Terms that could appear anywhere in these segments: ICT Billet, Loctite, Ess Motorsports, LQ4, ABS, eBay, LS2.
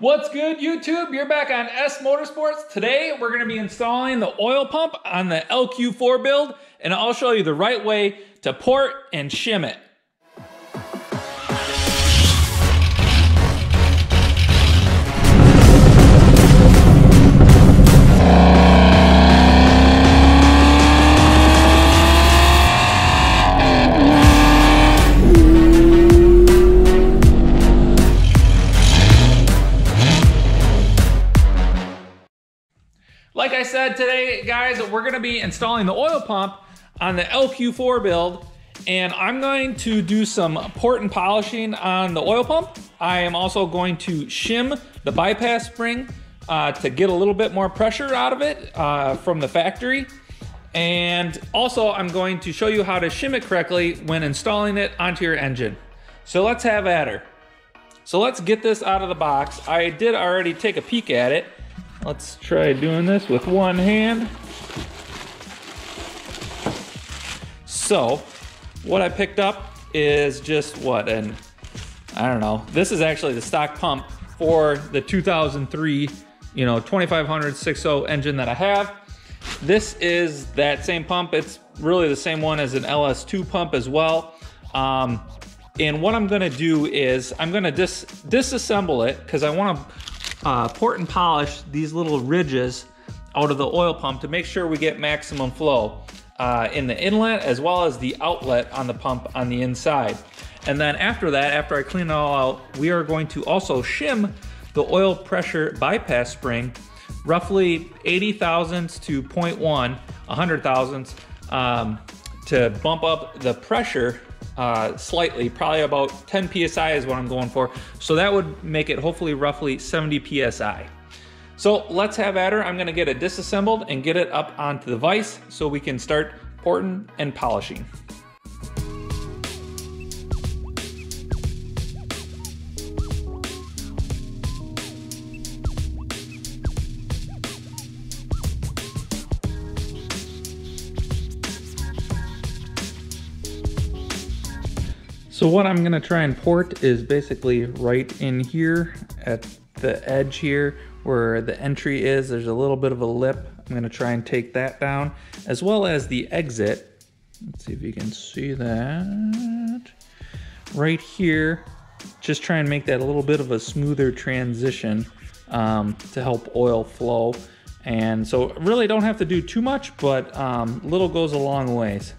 What's good, YouTube? You're back on Ess Motorsports. Today, we're going to be installing the oil pump on the LQ4 build, and I'll show you the right way to port and shim it. Like I said, today, guys, we're gonna be installing the oil pump on the LQ4 build, and I'm going to do some port and polishing on the oil pump. I am also going to shim the bypass spring to get a little bit more pressure out of it from the factory. And also, I'm going to show you how to shim it correctly when installing it onto your engine. So let's have at her. So let's get this out of the box. I did already take a peek at it. Let's try doing this with one hand. So what I picked up is just what, and I don't know, this is actually the stock pump for the 2003, 2500 6.0 engine that I have. This is that same pump. It's really the same one as an LS2 pump as well. And what I'm gonna do is I'm gonna disassemble it because I wanna port and polish these little ridges out of the oil pump to make sure we get maximum flow in the inlet as well as the outlet on the pump on the inside. And then after that, after I clean it all out, we are going to also shim the oil pressure bypass spring, roughly 80 thousandths to 0.1, 100 thousandths, to bump up the pressure slightly, probably about 10 PSI is what I'm going for. So that would make it hopefully roughly 70 PSI. So let's have at her. I'm gonna get it disassembled and get it up onto the vise so we can start porting and polishing. So what I'm gonna try and port is basically right in here at the edge here where the entry is. There's a little bit of a lip. I'm gonna try and take that down as well as the exit. Let's see if you can see that. Right here, just try and make that a little bit of a smoother transition to help oil flow. And so really don't have to do too much, but little goes a long ways.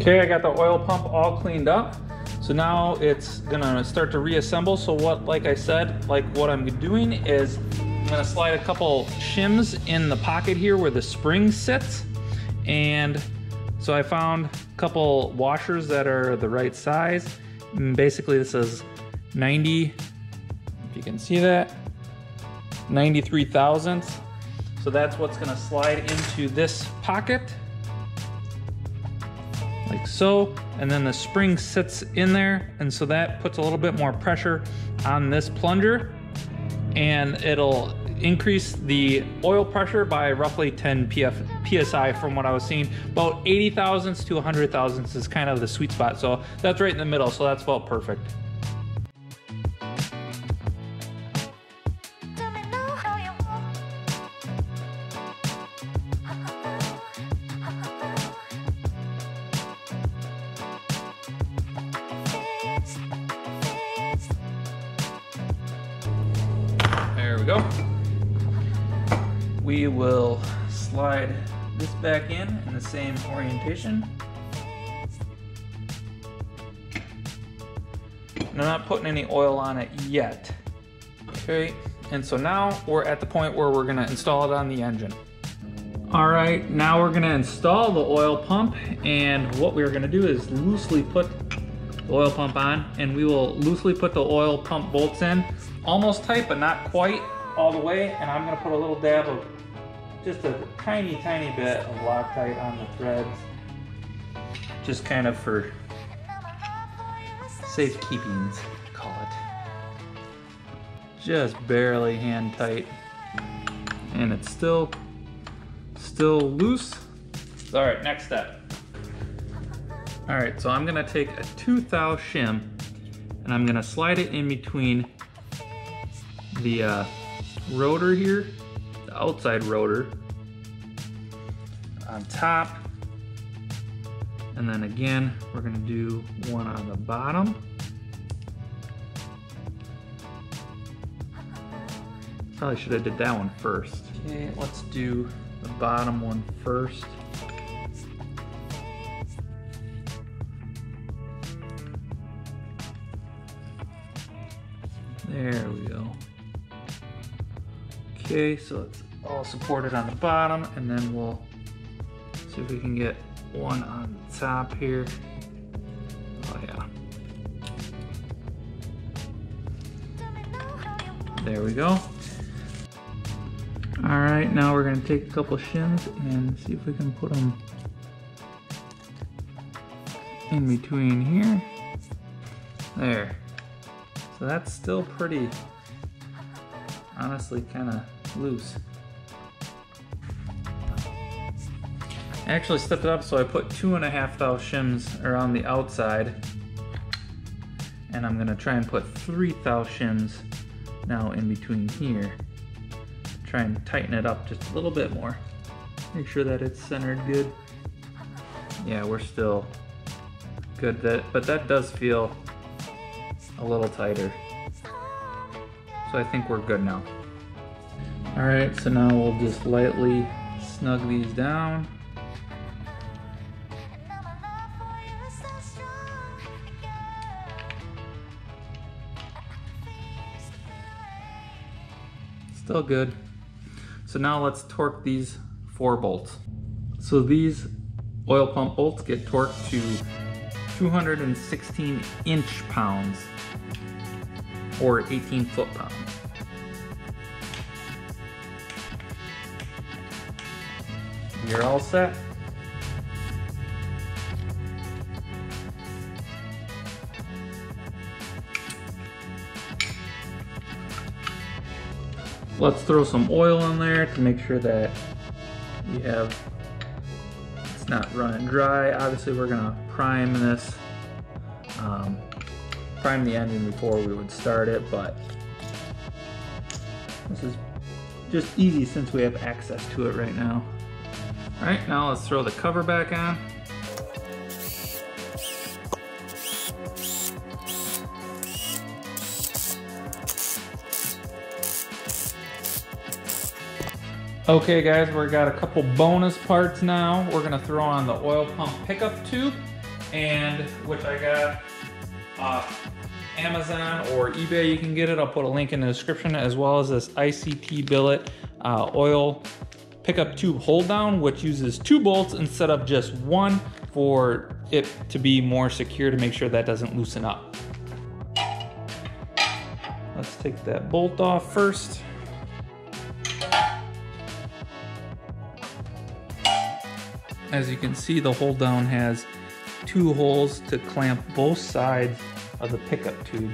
Okay, I got the oil pump all cleaned up. So now it's gonna start to reassemble. So what, like I said, like what I'm doing is I'm gonna slide a couple shims in the pocket here where the spring sits. And so I found a couple washers that are the right size. And basically this is 90, if you can see that, 93 thousandths. So that's what's gonna slide into this pocket. like so, and then the spring sits in there, and so that puts a little bit more pressure on this plunger, and it'll increase the oil pressure by roughly 10 psi from what I was seeing. About 80 thousandths to 100 thousandths is kind of the sweet spot, so that's right in the middle, so that's about perfect. There we go. We will slide this back in the same orientation. And I'm not putting any oil on it yet. Okay, and so now we're at the point where we're gonna install it on the engine. All right, now we're gonna install the oil pump, and what we're gonna do is loosely put the oil pump on, and we will loosely put the oil pump bolts in, almost tight, but not quite all the way, and I'm gonna put a little dab of just a tiny bit of Loctite on the threads, just kind of for safekeepings, call it. Just barely hand tight, and it's still loose. All right, next step. All right, so I'm gonna take a 2 thou shim, and I'm gonna slide it in between the rotor here, the outside rotor on top, and then again we're going to do one on the bottom, probably should have did that one first. Okay, let's do the bottom one first. There we go. Okay, so it's all supported on the bottom, and then we'll see if we can get one on the top here. Oh yeah. There we go. All right, now we're gonna take a couple shims and see if we can put them in between here. There. So that's still pretty, honestly, kind of loose. I actually stepped it up, so I put 2.5 thou shims around the outside, and I'm gonna try and put 3 thou shims now in between here. Try and tighten it up just a little bit more. Make sure that it's centered good. Yeah, we're still good, but that does feel a little tighter. So I think we're good now. All right, so now we'll just lightly snug these down. Still good. So now let's torque these 4 bolts. So these oil pump bolts get torqued to 216 inch-pounds. Or 18 foot-pounds. You're all set. Let's throw some oil in there to make sure that we have, it's not running dry. Obviously we're gonna prime this. Prime the engine before we would start it, but this is just easy since we have access to it right now. All right, now let's throw the cover back on. Okay guys, we've got a couple bonus parts now. We're gonna throw on the oil pump pickup tube, and which I got Amazon or eBay, you can get it. I'll put a link in the description, as well as this ICT Billet oil pickup tube hold down, which uses 2 bolts instead of just one for it to be more secure, to make sure that doesn't loosen up. Let's take that bolt off first. As you can see, the hold down has two holes to clamp both sides of the pickup tube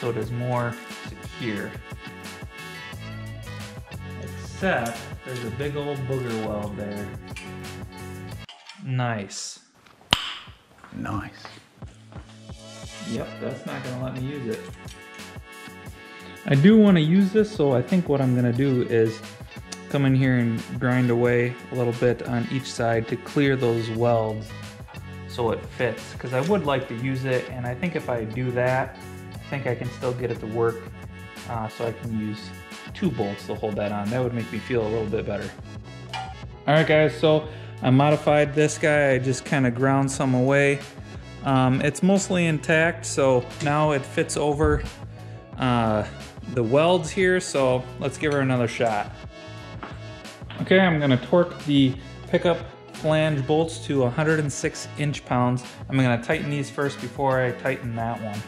so it is more secure. Except there's a big old booger weld there. Nice. Nice. Yep, that's not gonna let me use it. I do want to use this, so I think what I'm gonna do is come in here and grind away a little bit on each side to clear those welds so it fits, because I would like to use it, and I think if I do that, I think I can still get it to work, so I can use two bolts to hold that on. That would make me feel a little bit better. All right guys, so I modified this guy. I just kind of ground some away. It's mostly intact, so now it fits over the welds here, so let's give her another shot. Okay, I'm gonna torque the pickup flange bolts to 106 inch-pounds. I'm gonna tighten these first before I tighten that one.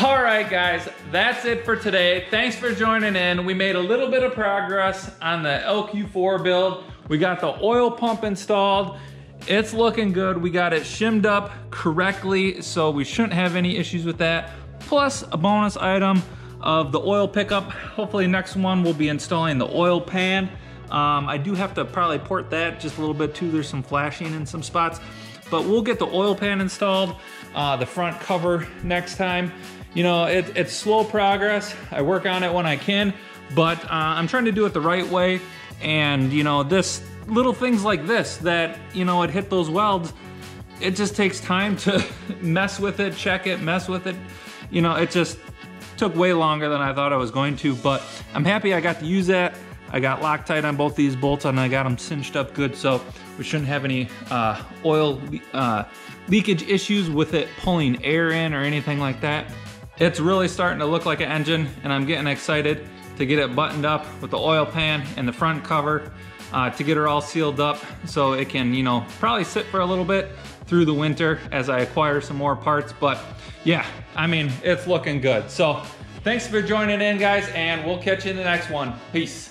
All right, guys, that's it for today. Thanks for joining in. We made a little bit of progress on the LQ4 build. We got the oil pump installed. It's looking good. We got it shimmed up correctly, so we shouldn't have any issues with that. Plus a bonus item of the oil pickup. Hopefully next one we'll be installing the oil pan. I do have to probably port that just a little bit too. There's some flashing in some spots, but we'll get the oil pan installed, the front cover next time. You know, it's slow progress. I work on it when I can, but I'm trying to do it the right way. And you know, this little things like this that, you know, it hit those welds, it just takes time to mess with it, check it, mess with it. You know, it just took way longer than I thought I was going to, but I'm happy I got to use that. I got Loctite on both these bolts and I got them cinched up good, so we shouldn't have any oil leakage issues with it pulling air in or anything like that. It's really starting to look like an engine, and I'm getting excited to get it buttoned up with the oil pan and the front cover, to get her all sealed up so it can, you know, probably sit for a little bit through the winter as I acquire some more parts. But yeah, I mean, it's looking good. So thanks for joining in, guys, and we'll catch you in the next one. Peace.